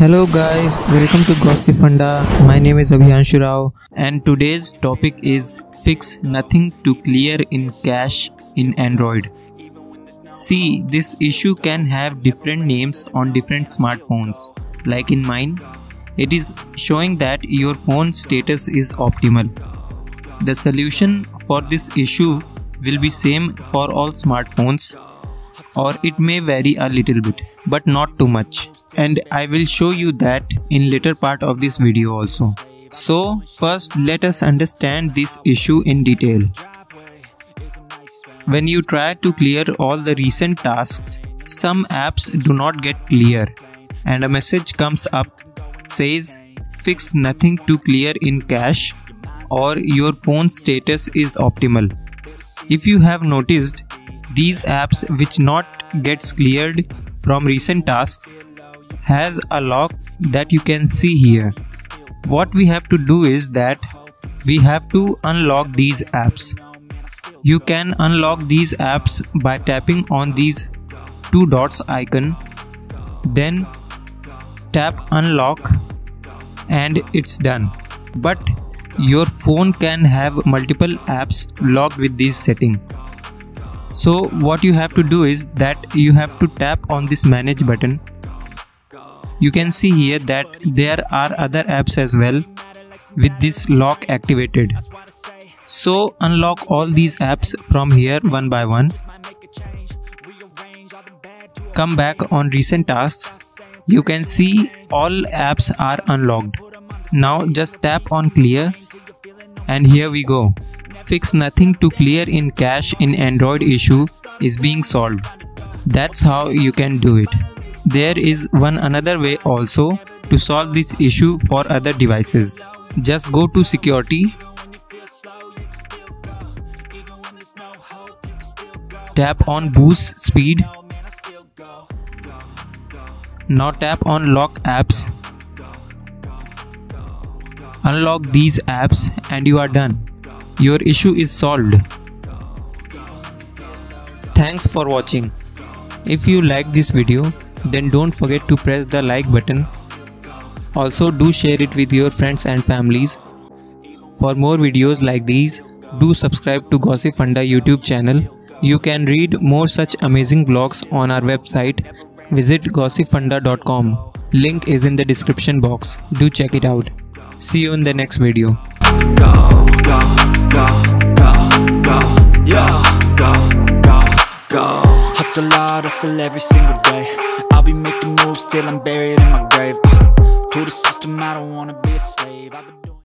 Hello guys, welcome to Gossipfunda. My name is Abhiyanshu Rao and today's topic is fix nothing to clear in cache in Android. See, this issue can have different names on different smartphones. Like in mine, it is showing that your phone status is optimal. The solution for this issue will be same for all smartphones, or it may vary a little bit, but not too much. And I will show you that in later part of this video also. So first let us understand this issue in detail. When you try to clear all the recent tasks, some apps do not get clear and a message comes up says fix nothing to clear in cache or your phone status is optimal. If you have noticed, these apps which not gets cleared from recent tasks has a lock that you can see here. What we have to do is that we have to unlock these apps. You can unlock these apps by tapping on these two dots icon, then tap unlock and it's done. But your phone can have multiple apps locked with this setting. So what you have to do is that you have to tap on this manage button. You can see here that there are other apps as well with this lock activated. So unlock all these apps from here one by one. Come back on recent tasks. You can see all apps are unlocked. Now just tap on clear and here we go. Fix nothing to clear in cache in Android issue is being solved. That's how you can do it. There is one another way also to solve this issue for other devices. Just go to security, tap on boost speed, now tap on lock apps, unlock these apps and you are done. Your issue is solved. Thanks for watching. If you like this video, then don't forget to press the like button. Also do share it with your friends and families. For more videos like these, do subscribe to Gossipfunda YouTube channel. You can read more such amazing blogs on our website. Visit gossipfunda.com. Link is in the description box. Do check it out. See you in the next video. Go, go, go, go, go, yeah, go, go, go. Hustle hard, hustle every single day. I'll be making moves till I'm buried in my grave. To the system, I don't wanna be a slave. I've been doing